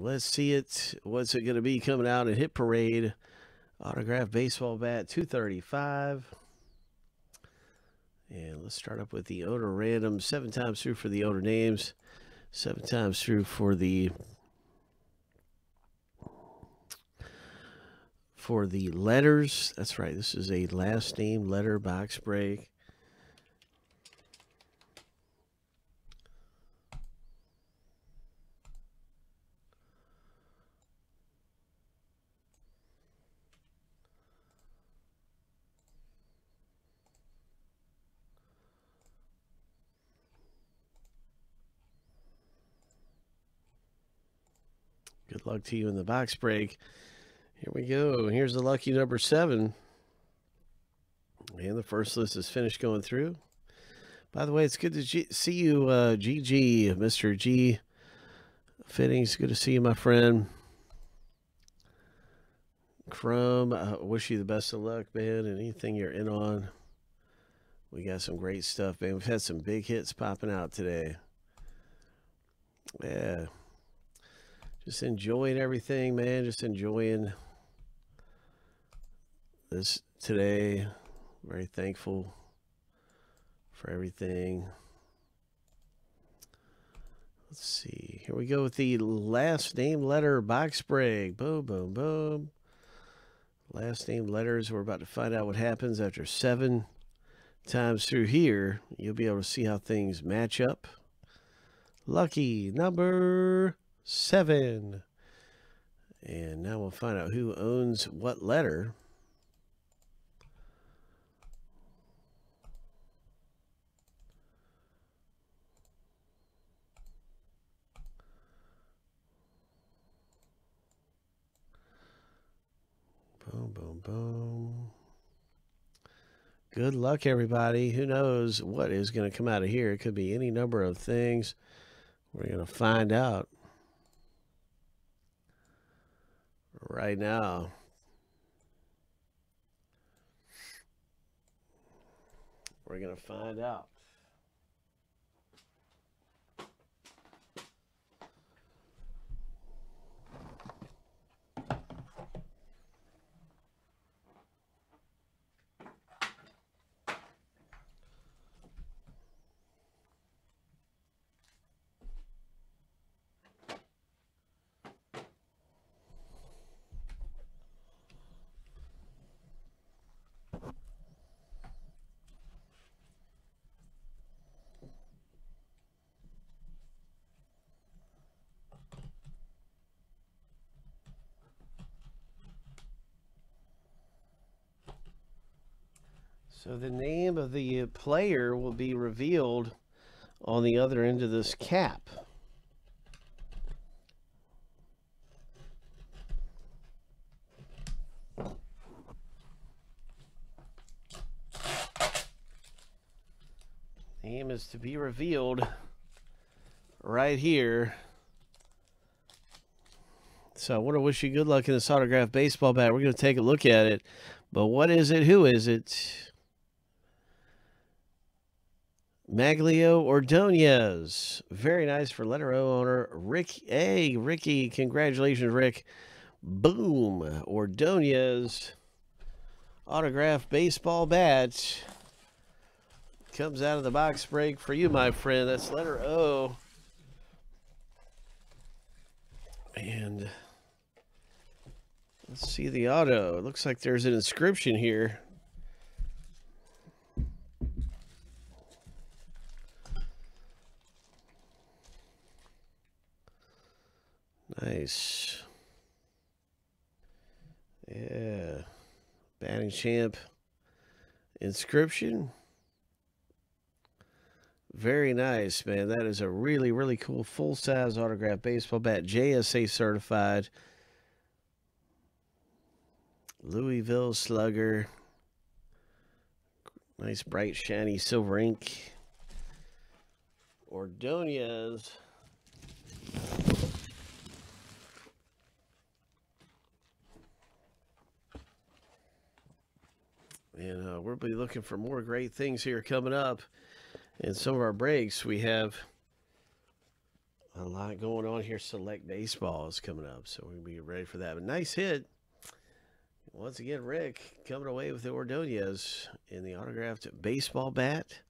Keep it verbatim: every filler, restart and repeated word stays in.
let's see it. What's it going to be coming out at Hit Parade? Autographed baseball bat, two thirty-five. And let's start up with the Odor Random. Seven times through for the Odor names. Seven times through for the for the letters. That's right. This is a last name letter box break. Good luck to you in the box break. Here we go. Here's the lucky number seven. And the first list is finished going through. By the way, it's good to G see you, uh, G G, Mister G. Fittings, good to see you, my friend. Crumb, I wish you the best of luck, man, and anything you're in on. We got some great stuff, man. We've had some big hits popping out today. Yeah. Just enjoying everything, man. Just enjoying this today. Very thankful for everything. Let's see. Here we go with the last name letter box break. Boom, boom, boom. Last name letters. We're about to find out what happens after seven times through here. You'll be able to see how things match up. Lucky number seven. And now we'll find out who owns what letter. Boom, boom, boom. Good luck, everybody. Who knows what is going to come out of here? It could be any number of things. We're going to find out right now. We're going to find out. So the name of the player will be revealed on the other end of this cap. Name is to be revealed right here. So I want to wish you good luck in this autographed baseball bat. We're going to take a look at it. But what is it? Who is it? Magglio Ordóñez. Very nice for letter O owner Rick A. Ricky, congratulations, Rick. Boom. Ordóñez autographed baseball bat comes out of the box break for you, my friend. That's letter O. And let's see the auto. It looks like there's an inscription here. Nice. Yeah. Batting champ inscription. Very nice, man. That is a really, really cool full-size autographed baseball bat. J S A certified. Louisville Slugger. Nice, bright, shiny silver ink. Ordóñez. And uh, we'll be looking for more great things here coming up. In some of our breaks, we have A lot going on here. Select Baseball is coming up, so we'll be ready for that. But nice hit. Once again, Rick coming away with the Ordóñez in the autographed baseball bat.